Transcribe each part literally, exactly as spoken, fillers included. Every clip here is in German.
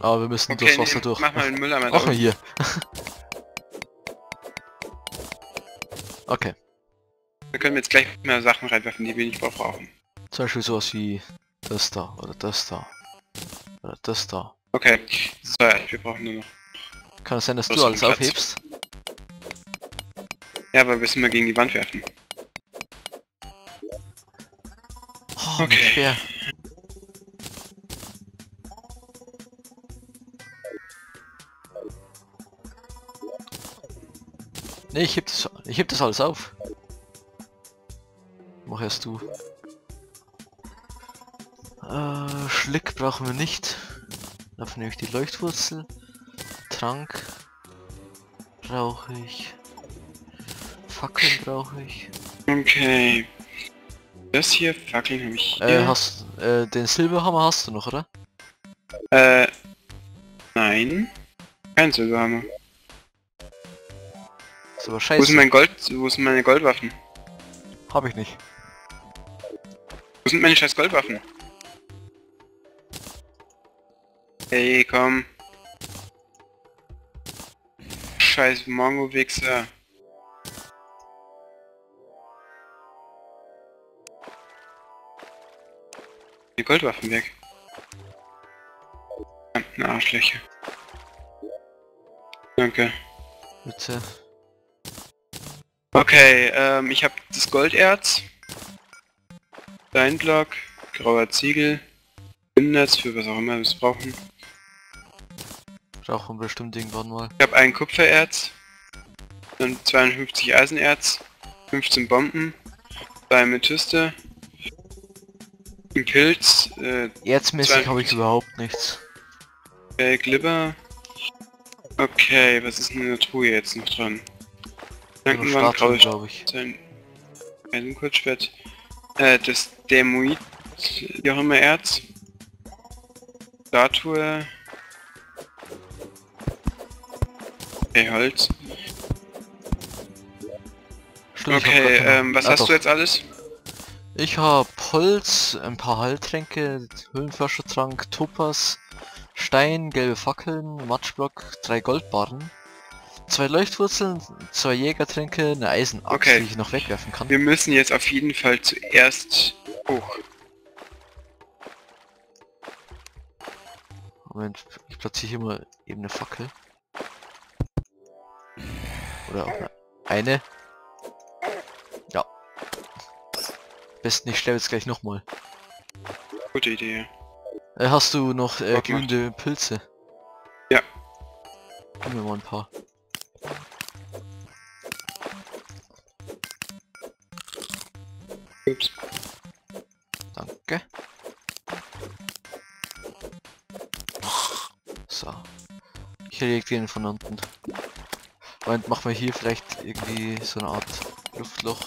Aber wir müssen okay, durchs Wasser durch. Mach mal den Mülleimer. Mach mal hier. Okay. Wir können jetzt gleich mehr Sachen reinwerfen, die wir nicht brauchen. Zum Beispiel sowas wie das da oder das da. Oder das da. Okay. So, wir brauchen nur noch. Kann es sein, dass du alles aufhebst? Ja, aber wir müssen mal gegen die Wand werfen. Oh, okay. Schwer. Nee, ich heb das, ich heb das alles auf. Mach erst du. Äh, Schlick brauchen wir nicht. Dafür nehme ich die Leuchtwurzel. Trank brauche ich. Fackeln brauche ich. Okay. Das hier, Fackeln habe ich hier. Äh, hast, äh, den Silberhammer hast du noch, oder? Äh, nein. Kein Silberhammer. Ist aber scheiße. Wo sind mein Gold, wo sind meine Goldwaffen? Hab ich nicht. Wo sind meine scheiß Goldwaffen? Hey, komm. Scheiß Mongo-Wichser. Die Goldwaffen weg. Na, Arschlöcher. Danke. Bitte. Okay, ähm, ich habe das Golderz. Steinblock, grauer Ziegel. Himnetz für was auch immer wir es brauchen. Brauchen wir bestimmt irgendwann mal. Ich habe ein Kupfererz. Dann zweiundfünfzig Eisenerz. fünfzehn Bomben. zwei Amethyste. Pilz, äh... Erzmäßig habe ich überhaupt nichts. Okay, Glibber. Okay, was ist denn in der Truhe jetzt noch dran? Dankenwand, Graue glaube ich. Sein Eisenkurzschwert. Äh, das Dämoid... Wie auch immer Erz. Statue. Okay, Holz. Stimmt, okay, ähm, was Na, hast doch. du jetzt alles? Ich habe Holz, ein paar Heiltränke, Höhlenflaschertrank, Topas, Stein, gelbe Fackeln, Matschblock, drei Goldbarren, zwei Leuchtwurzeln, zwei Jägertränke, eine Eisenachse, okay. die ich noch wegwerfen kann. Wir müssen jetzt auf jeden Fall zuerst hoch. Moment, ich platziere hier mal eben eine Fackel. Oder auch eine. Ja. Besten, ich stelle jetzt gleich nochmal. Gute Idee. Äh, hast du noch äh, glühende Pilze? Ja. Gib mir mal ein paar. Ups. Danke. So. Ich erlege den von unten. Moment, machen wir hier vielleicht irgendwie so eine Art Luftloch.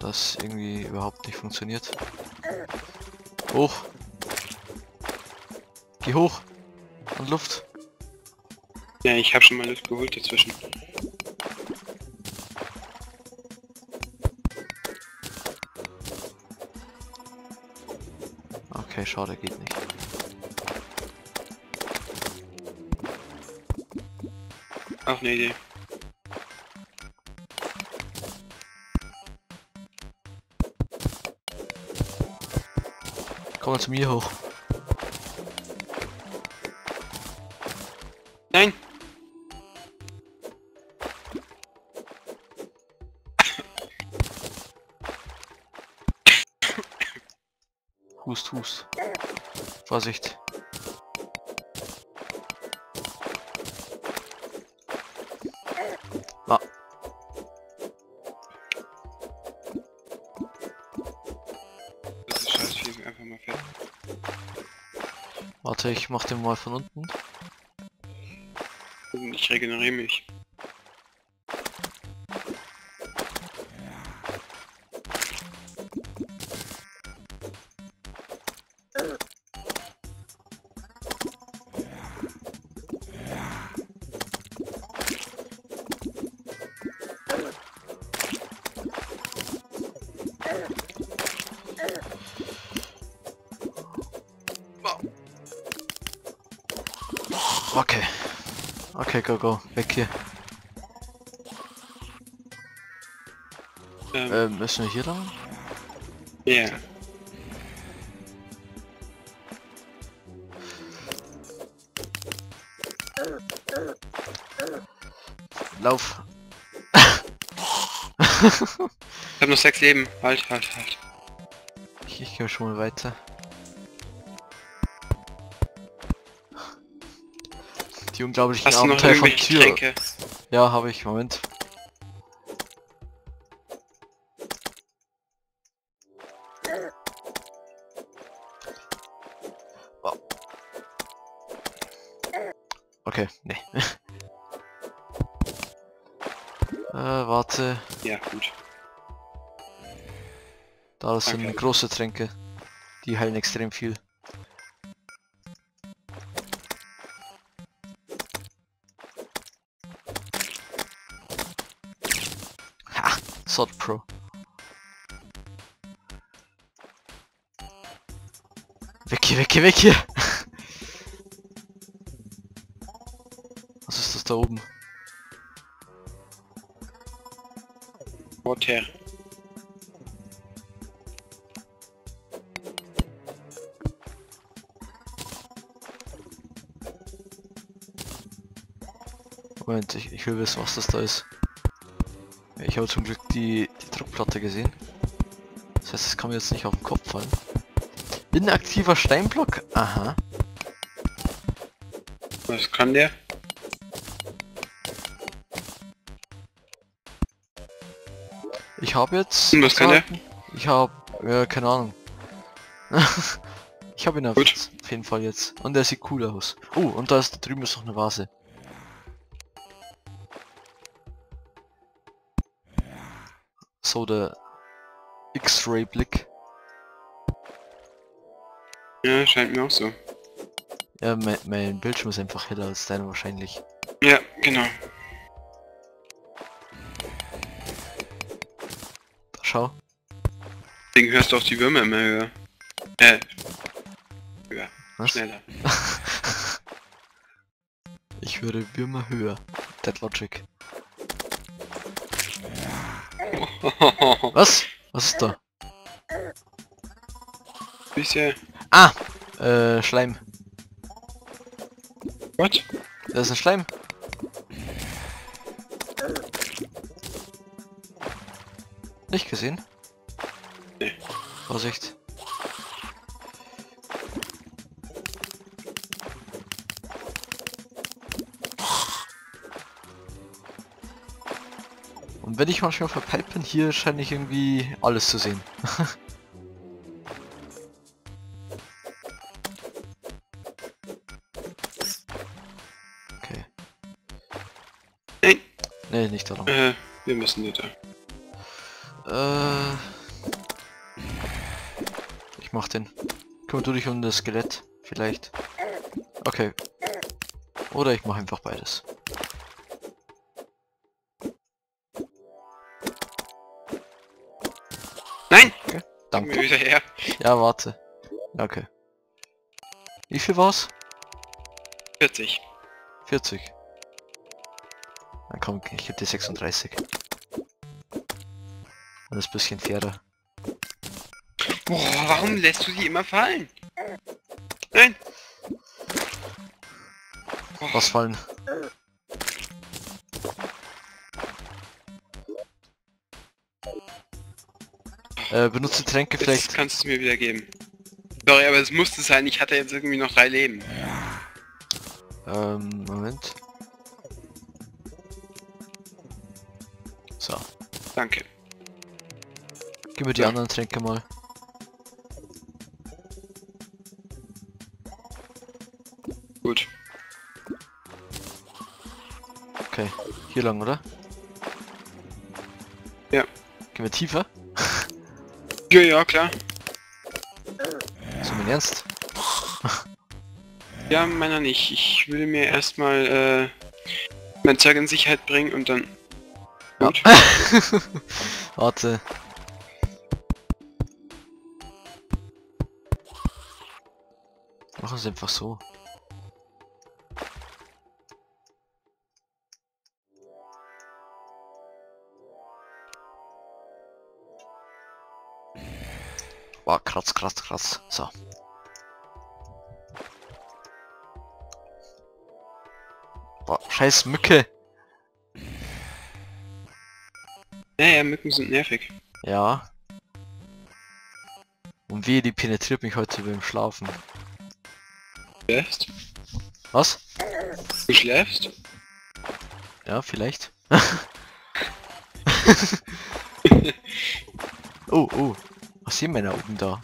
Das irgendwie überhaupt nicht funktioniert. Hoch! Geh hoch! Und Luft! Ja, ich habe schon mal Luft geholt dazwischen. Okay, schade, geht nicht. Auch eine Idee. Komm mal zu mir hoch. Nein! Hust, hust. Vorsicht. Ah. Warte, ich mach den mal von unten. Ich regeneriere mich. Okay. Okay, go, go. Weg hier. Ähm, ähm müssen wir hier lang? Ja. Yeah. Lauf. Ich hab noch sechs Leben. Halt, halt, halt. Ich, ich gehe schon mal weiter. Die unglaublichen Abenteuer von Tür. Ja, habe ich. Moment. Wow. Okay, nee. äh, warte. Ja, gut. Da sind okay. Große Tränke. Die heilen extrem viel. Sod Pro. Weg hier, weg hier, weg hier! Was ist das da oben? Water. Moment, ich, ich will wissen, was das da ist. Ich habe zum Glück die, die Druckplatte gesehen. Das heißt, es kann mir jetzt nicht auf den Kopf fallen. Inaktiver Steinblock? Aha. Was kann der? Ich habe jetzt... Und was kann der? Ich habe... Äh, keine Ahnung. Ich habe ihn auf, jetzt, auf jeden Fall jetzt. Und der sieht cool aus. Oh, und da ist da drüben ist noch eine Vase. So der X-Ray-Blick. Ja, scheint mir auch so. Ja, mein, mein Bildschirm ist einfach heller als deiner wahrscheinlich. Ja, genau. Da, schau. Deswegen hörst du auch die Würmer immer höher. Äh. Höher. Was? Schneller. Ich höre Würmer höher. Dead Logic. Was? Was ist da? Bisschen. Ah! Äh, Schleim. What? Da ist ein Schleim. Nicht gesehen? Nee. Vorsicht. Wenn ich manchmal verpeilt bin, hier scheint ich irgendwie alles zu sehen. Okay. Nein. Nee, nicht darum. Äh, wir müssen nicht da. Äh... Ich mach den. Kümmere du dich um das Skelett, vielleicht. Okay. Oder ich mache einfach beides. Danke. Wieder her. Ja, warte. Okay. Wie viel war's? vierzig. vierzig. Na komm, ich geb dir sechsunddreißig. Alles bisschen fairer. Boah, warum lässt du die immer fallen? Nein! Boah. Was fallen? Äh, benutze Tränke vielleicht. Das kannst du mir wieder geben. Sorry, aber es musste sein, ich hatte jetzt irgendwie noch drei Leben. Ähm, Moment. So. Danke. Gib mir die ja. anderen Tränke mal. Gut. Okay, hier lang, oder? Ja. Gehen wir tiefer? Ja, ja, klar. So, mein Ernst? Ja, meiner nicht. Ich würde mir erstmal äh, mein Zeug in Sicherheit bringen und dann... Ja. Gut. Warte. Machen es einfach so. War krass, krass, krass. So. Boah, scheiß Mücke. Naja, Mücken sind nervig. Ja. Und wie, die penetriert mich heute beim Schlafen. Du schläfst? Was? Du schläfst? Ja, vielleicht. Oh, oh. Was sehen wir da oben da?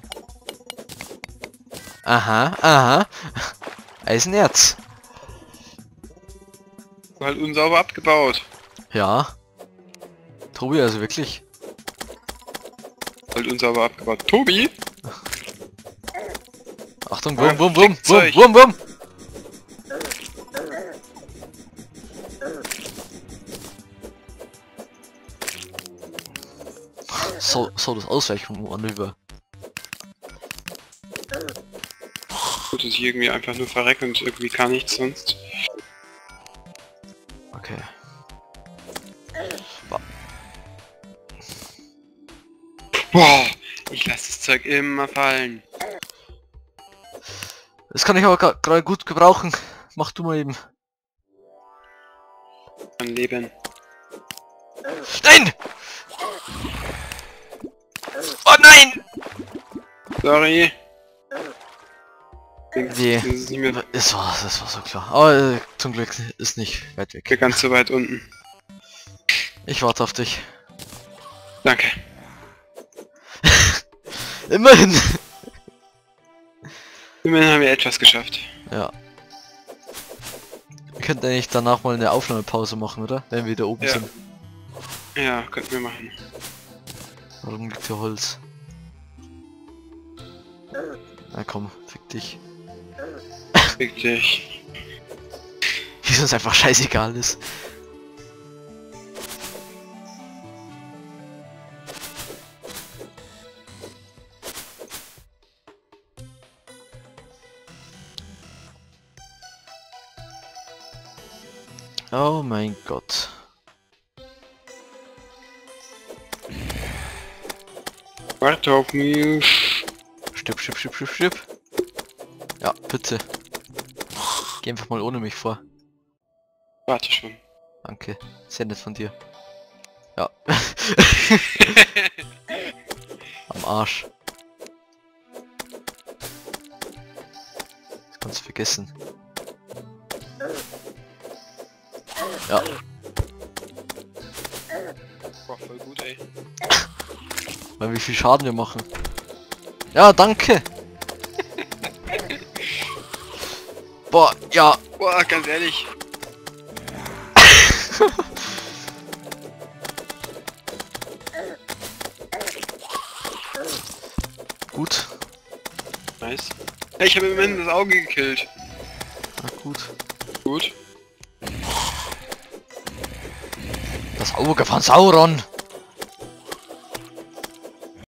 Aha, aha. Eisenerz. War halt unsauber abgebaut. Ja. Tobi, also wirklich. Halt unsauber abgebaut. Tobi! Achtung, wurm, wurm, wurm, wurm, wurm, wurm! So, so das Ausweichung anüber. Gut, dass ich irgendwie einfach nur verrecke und irgendwie kann nichts sonst. Okay. Boah, ich lasse das Zeug immer fallen. Das kann ich aber gerade gut gebrauchen. Mach du mal eben. Mein Leben. Nein! Oh nein! Sorry. Nee, das, mehr... das, war, das war so klar. Aber äh, zum Glück ist nicht weit weg. Ganz so weit unten. Ich warte auf dich. Danke. Immerhin. Immerhin haben wir etwas geschafft. Ja. Wir könnten eigentlich danach mal eine Aufnahmepause machen, oder? Wenn wir da oben ja. sind. Ja, könnten wir machen. Warum liegt hier Holz? Na komm, fick dich. Fick dich. Wie es uns einfach scheißegal ist. Oh mein Gott. Warte auf mich. Stipp, stipp, stipp, stipp, stipp. Ja, bitte. Geh einfach mal ohne mich vor. Warte schon. Danke. Sehr nett von dir. Ja. Am Arsch. Das kannst du vergessen. Ja. Boah, voll gut, ey. Weil wie viel Schaden wir machen. Ja, danke. Boah, ja. Boah, ganz ehrlich. Gut. Nice. Ja, ich habe im Moment das Auge gekillt. Na gut. Gut. Das Auge von Sauron!